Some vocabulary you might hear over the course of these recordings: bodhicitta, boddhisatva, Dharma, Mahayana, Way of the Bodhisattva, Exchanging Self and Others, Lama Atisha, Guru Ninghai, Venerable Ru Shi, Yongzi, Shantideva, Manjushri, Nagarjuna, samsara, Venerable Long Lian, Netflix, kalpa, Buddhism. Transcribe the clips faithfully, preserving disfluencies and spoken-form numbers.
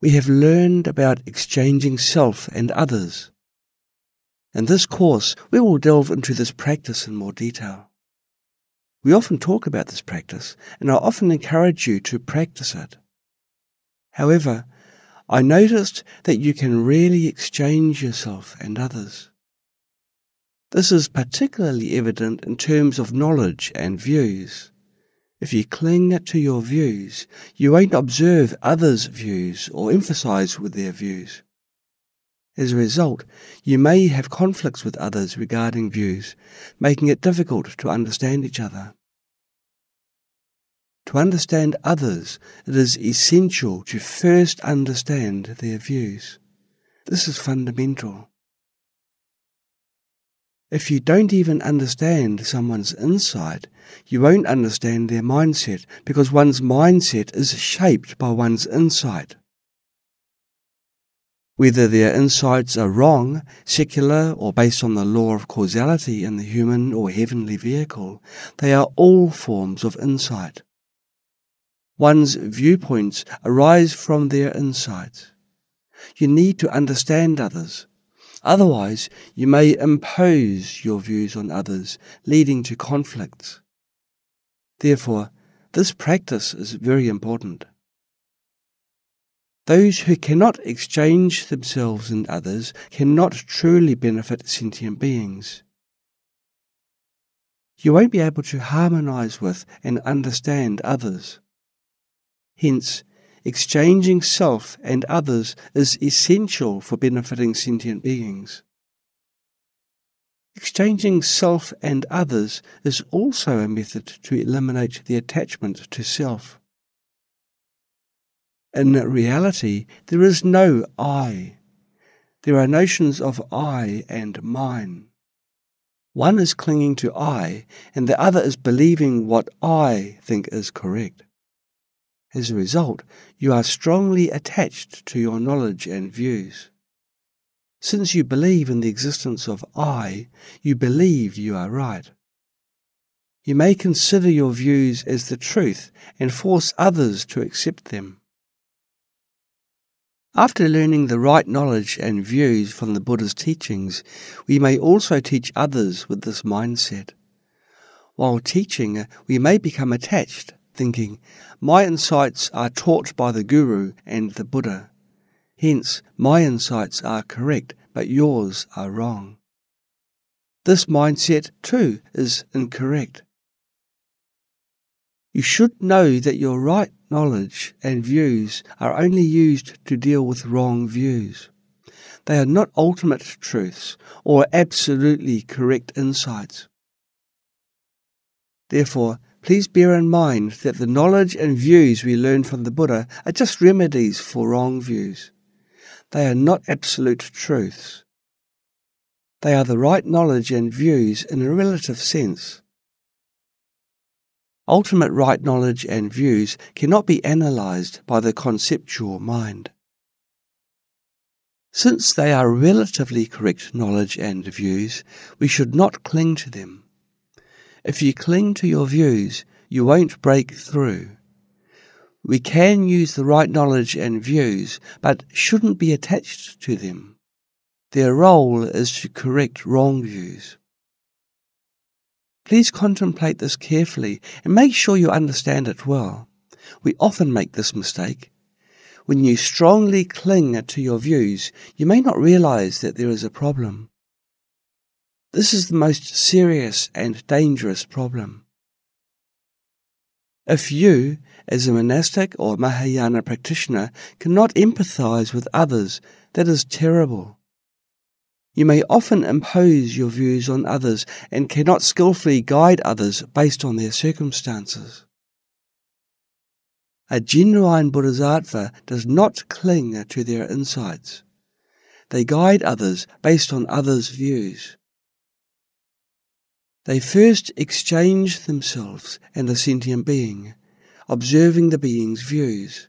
we have learned about exchanging self and others. In this course, we will delve into this practice in more detail. We often talk about this practice, and I often encourage you to practice it. However, I noticed that you can rarely exchange yourself and others. This is particularly evident in terms of knowledge and views. If you cling to your views, you won't observe others' views or emphasize with their views. As a result, you may have conflicts with others regarding views, making it difficult to understand each other. To understand others, it is essential to first understand their views. This is fundamental. If you don't even understand someone's insight, you won't understand their mindset, because one's mindset is shaped by one's insight. Whether their insights are wrong, secular, or based on the law of causality in the human or heavenly vehicle, they are all forms of insight. One's viewpoints arise from their insights. You need to understand others. Otherwise, you may impose your views on others, leading to conflicts. Therefore, this practice is very important. Those who cannot exchange themselves and others cannot truly benefit sentient beings. You won't be able to harmonize with and understand others. Hence, exchanging self and others is essential for benefiting sentient beings. Exchanging self and others is also a method to eliminate the attachment to self. In reality, there is no I. There are notions of I and mine. One is clinging to I, and the other is believing what I think is correct. As a result, you are strongly attached to your knowledge and views. Since you believe in the existence of I, you believe you are right. You may consider your views as the truth and force others to accept them. After learning the right knowledge and views from the Buddha's teachings, we may also teach others with this mindset. While teaching, we may become attached, thinking, my insights are taught by the Guru and the Buddha. Hence, my insights are correct, but yours are wrong. This mindset, too, is incorrect. You should know that your right knowledge and views are only used to deal with wrong views. They are not ultimate truths or absolutely correct insights. Therefore, please bear in mind that the knowledge and views we learn from the Buddha are just remedies for wrong views. They are not absolute truths. They are the right knowledge and views in a relative sense. Ultimate right knowledge and views cannot be analysed by the conceptual mind. Since they are relatively correct knowledge and views, we should not cling to them. If you cling to your views, you won't break through. We can use the right knowledge and views, but shouldn't be attached to them. Their role is to correct wrong views. Please contemplate this carefully and make sure you understand it well. We often make this mistake. When you strongly cling to your views, you may not realize that there is a problem. This is the most serious and dangerous problem. If you, as a monastic or Mahayana practitioner, cannot empathize with others, that is terrible. You may often impose your views on others and cannot skillfully guide others based on their circumstances. A genuine Bodhisattva does not cling to their insights. They guide others based on others' views. They first exchange themselves and the sentient being, observing the being's views.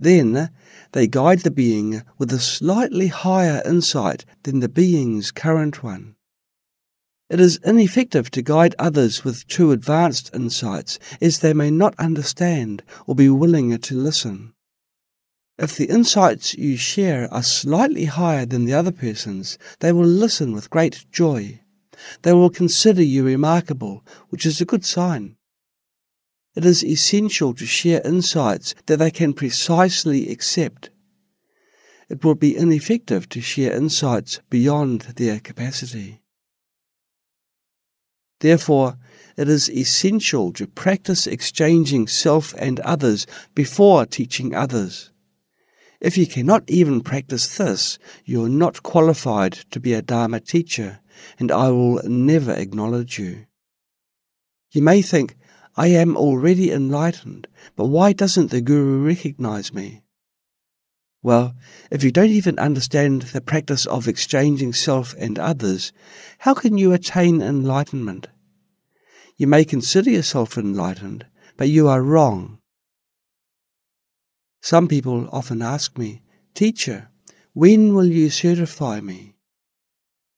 Then they guide the being with a slightly higher insight than the being's current one. It is ineffective to guide others with too advanced insights, as they may not understand or be willing to listen. If the insights you share are slightly higher than the other person's, they will listen with great joy. They will consider you remarkable, which is a good sign. It is essential to share insights that they can precisely accept. It will be ineffective to share insights beyond their capacity. Therefore, it is essential to practice exchanging self and others before teaching others. If you cannot even practice this, you are not qualified to be a Dharma teacher, and I will never acknowledge you. You may think, I am already enlightened, but why doesn't the Guru recognize me? Well, if you don't even understand the practice of exchanging self and others, how can you attain enlightenment? You may consider yourself enlightened, but you are wrong. Some people often ask me, Teacher, when will you certify me?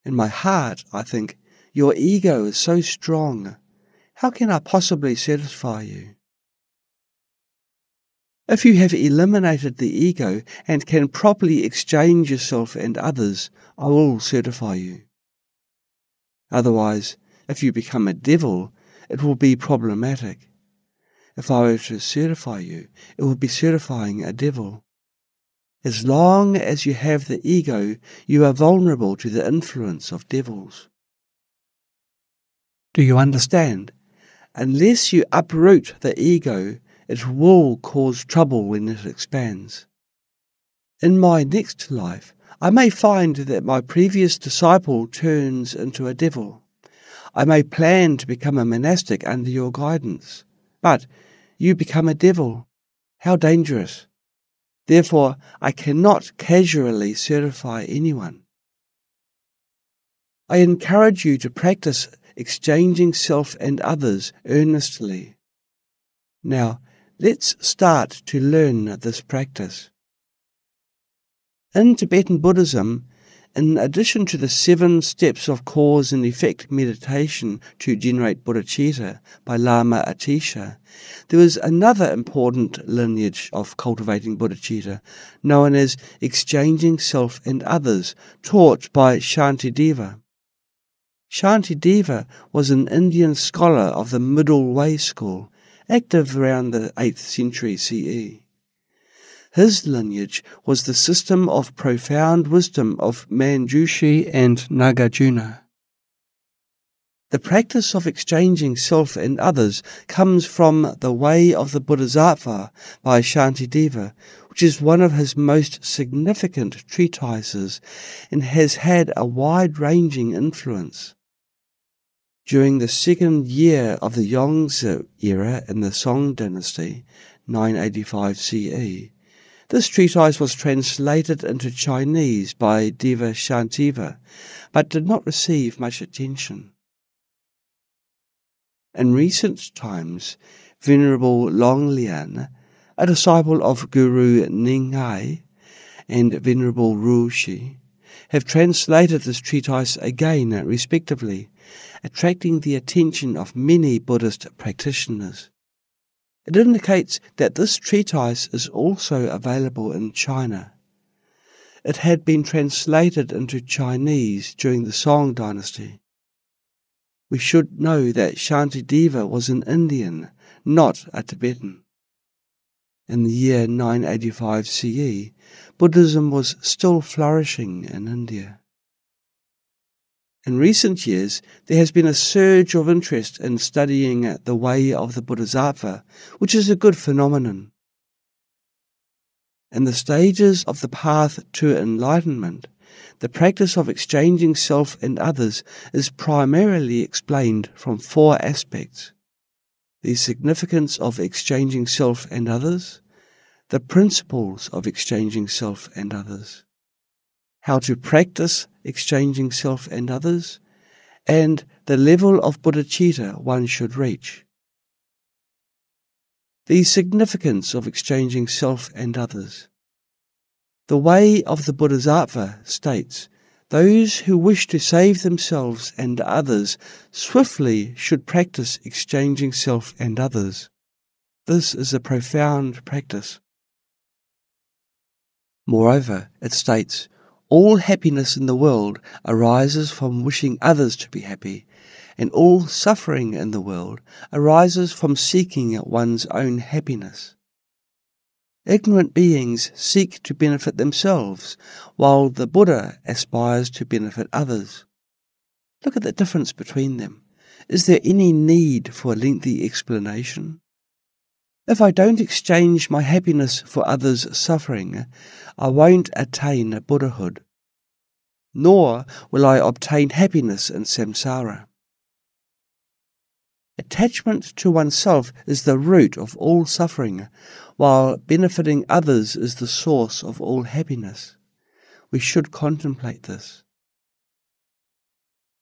In my heart, I think, your ego is so strong. How can I possibly certify you? If you have eliminated the ego and can properly exchange yourself and others, I will certify you. Otherwise, if you become a devil, it will be problematic. If I were to certify you, it would be certifying a devil. As long as you have the ego, you are vulnerable to the influence of devils. Do you understand? Unless you uproot the ego, it will cause trouble when it expands. In my next life, I may find that my previous disciple turns into a devil. I may plan to become a monastic under your guidance, but you become a devil. How dangerous! Therefore, I cannot casually certify anyone. I encourage you to practice exchanging self and others earnestly. Now, let's start to learn this practice. In Tibetan Buddhism, in addition to the seven steps of cause and effect meditation to generate bodhicitta by Lama Atisha, there is another important lineage of cultivating bodhicitta, known as exchanging self and others, taught by Shantideva. Shantideva was an Indian scholar of the Middle Way school, active around the eighth century C E. His lineage was the system of profound wisdom of Manjushri and Nagarjuna. The practice of exchanging self and others comes from the Way of the Bodhisattva by Shantideva, which is one of his most significant treatises and has had a wide-ranging influence. During the second year of the Yongzi era in the Song dynasty, nine eighty-five C E, this treatise was translated into Chinese by Deva Shantideva, but did not receive much attention. In recent times, Venerable Long Lian, a disciple of Guru Ninghai, and Venerable Ru Shi, have translated this treatise again respectively, attracting the attention of many Buddhist practitioners. It indicates that this treatise is also available in China. It had been translated into Chinese during the Song dynasty. We should know that Shantideva was an Indian, not a Tibetan. In the year nine eighty-five C E, Buddhism was still flourishing in India. In recent years, there has been a surge of interest in studying the Way of the Bodhisattva, which is a good phenomenon. In the stages of the path to enlightenment, the practice of exchanging self and others is primarily explained from four aspects: the significance of exchanging self and others, the principles of exchanging self and others, how to practice exchanging self and others, and the level of bodhicitta one should reach. The significance of exchanging self and others. The Way of the Bodhisattva states, those who wish to save themselves and others swiftly should practice exchanging self and others. This is a profound practice. Moreover, it states, all happiness in the world arises from wishing others to be happy, and all suffering in the world arises from seeking one's own happiness. Ignorant beings seek to benefit themselves, while the Buddha aspires to benefit others. Look at the difference between them. Is there any need for a lengthy explanation? If I don't exchange my happiness for others' suffering, I won't attain Buddhahood, nor will I obtain happiness in samsara. Attachment to oneself is the root of all suffering, while benefiting others is the source of all happiness. We should contemplate this.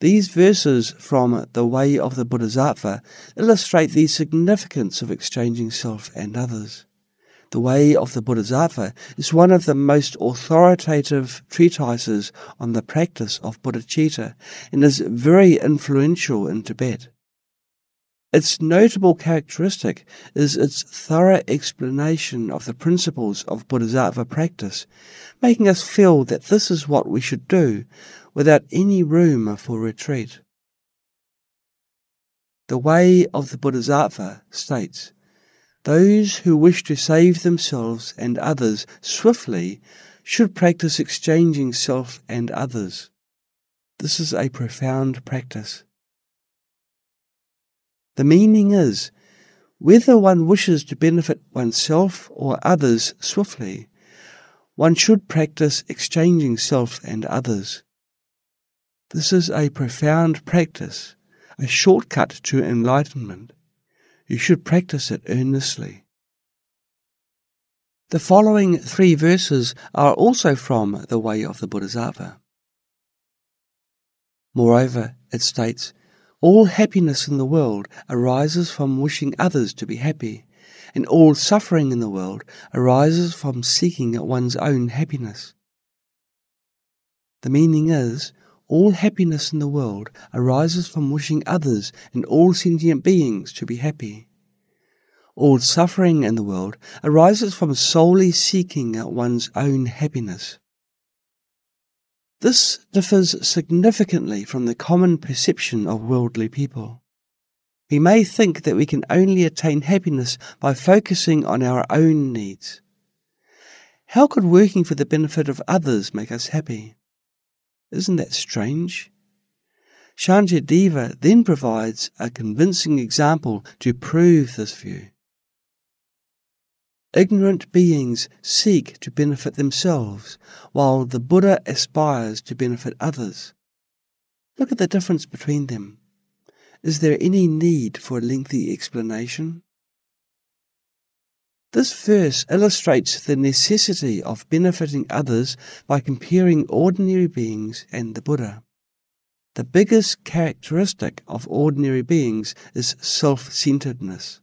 These verses from the Way of the Bodhisattva illustrate the significance of exchanging self and others. The Way of the Bodhisattva is one of the most authoritative treatises on the practice of bodhicitta and is very influential in Tibet. Its notable characteristic is its thorough explanation of the principles of bodhisattva practice, making us feel that this is what we should do, without any room for retreat. The Way of the Bodhisattva states, those who wish to save themselves and others swiftly should practice exchanging self and others. This is a profound practice. The meaning is, whether one wishes to benefit oneself or others swiftly, one should practice exchanging self and others. This is a profound practice, a shortcut to enlightenment. You should practice it earnestly. The following three verses are also from the Way of the Bodhisattva. Moreover, it states, all happiness in the world arises from wishing others to be happy, and all suffering in the world arises from seeking one's own happiness. The meaning is, all happiness in the world arises from wishing others and all sentient beings to be happy. All suffering in the world arises from solely seeking one's own happiness. This differs significantly from the common perception of worldly people. We may think that we can only attain happiness by focusing on our own needs. How could working for the benefit of others make us happy? Isn't that strange? Shantideva then provides a convincing example to prove this view. Ignorant beings seek to benefit themselves, while the Buddha aspires to benefit others. Look at the difference between them. Is there any need for a lengthy explanation? This verse illustrates the necessity of benefiting others by comparing ordinary beings and the Buddha. The biggest characteristic of ordinary beings is self-centeredness.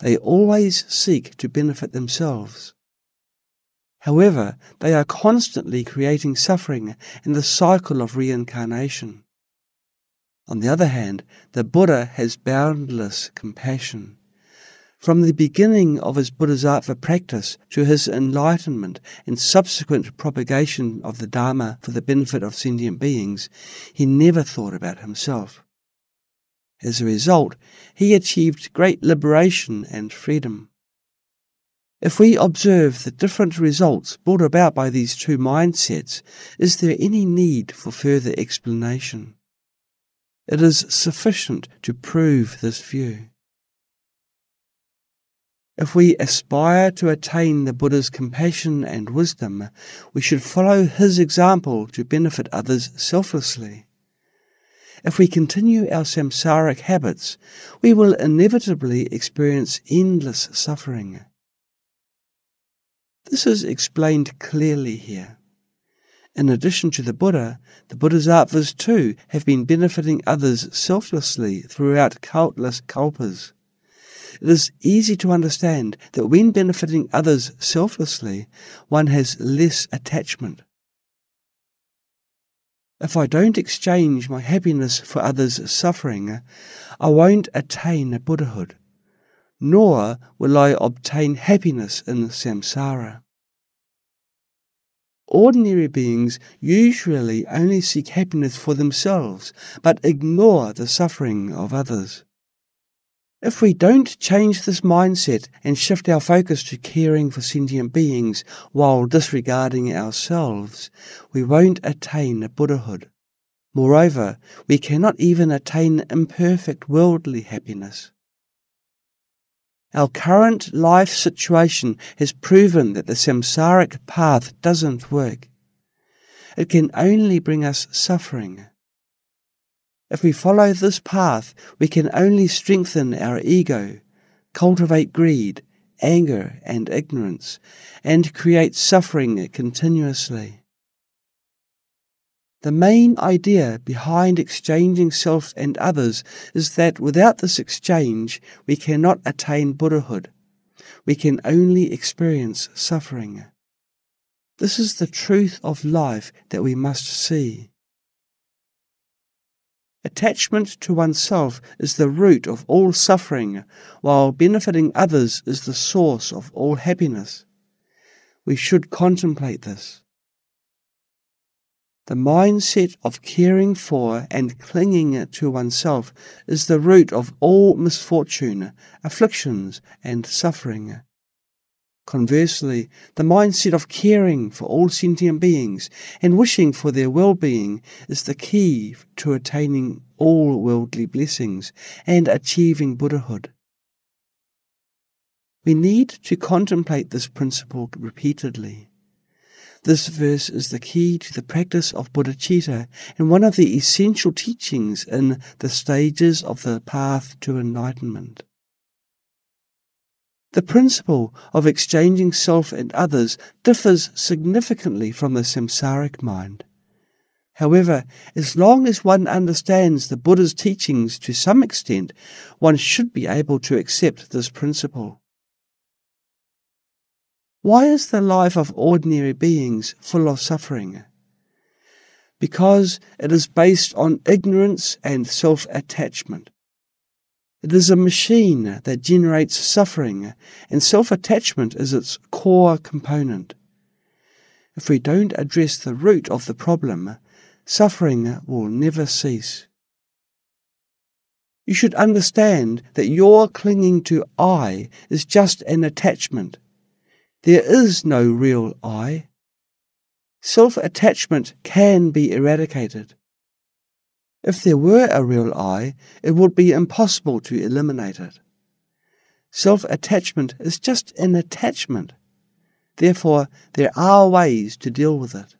They always seek to benefit themselves. However, they are constantly creating suffering and the cycle of reincarnation. On the other hand, the Buddha has boundless compassion. From the beginning of his bodhisattva practice to his enlightenment and subsequent propagation of the Dharma for the benefit of sentient beings, he never thought about himself. As a result, he achieved great liberation and freedom. If we observe the different results brought about by these two mindsets, is there any need for further explanation? It is sufficient to prove this view. If we aspire to attain the Buddha's compassion and wisdom, we should follow his example to benefit others selflessly. If we continue our samsaric habits, we will inevitably experience endless suffering. This is explained clearly here. In addition to the Buddha, the Bodhisattvas too have been benefiting others selflessly throughout countless kalpas. It is easy to understand that when benefiting others selflessly, one has less attachment. If I don't exchange my happiness for others' suffering, I won't attain Buddhahood, nor will I obtain happiness in samsara. Ordinary beings usually only seek happiness for themselves, but ignore the suffering of others. If we don't change this mindset and shift our focus to caring for sentient beings while disregarding ourselves, we won't attain a Buddhahood. Moreover, we cannot even attain imperfect worldly happiness. Our current life situation has proven that the samsaric path doesn't work. It can only bring us suffering. If we follow this path, we can only strengthen our ego, cultivate greed, anger and ignorance, and create suffering continuously. The main idea behind exchanging self and others is that without this exchange, we cannot attain Buddhahood. We can only experience suffering. This is the truth of life that we must see. Attachment to oneself is the root of all suffering, while benefiting others is the source of all happiness. We should contemplate this. The mindset of caring for and clinging to oneself is the root of all misfortune, afflictions, and suffering. Conversely, the mindset of caring for all sentient beings and wishing for their well-being is the key to attaining all worldly blessings and achieving Buddhahood. We need to contemplate this principle repeatedly. This verse is the key to the practice of bodhicitta and one of the essential teachings in the stages of the path to enlightenment. The principle of exchanging self and others differs significantly from the samsaric mind. However, as long as one understands the Buddha's teachings to some extent, one should be able to accept this principle. Why is the life of ordinary beings full of suffering? Because it is based on ignorance and self-attachment. It is a machine that generates suffering, and self-attachment is its core component. If we don't address the root of the problem, suffering will never cease. You should understand that your clinging to I is just an attachment. There is no real I. Self-attachment can be eradicated. If there were a real I, it would be impossible to eliminate it. Self-attachment is just an attachment. Therefore, there are ways to deal with it.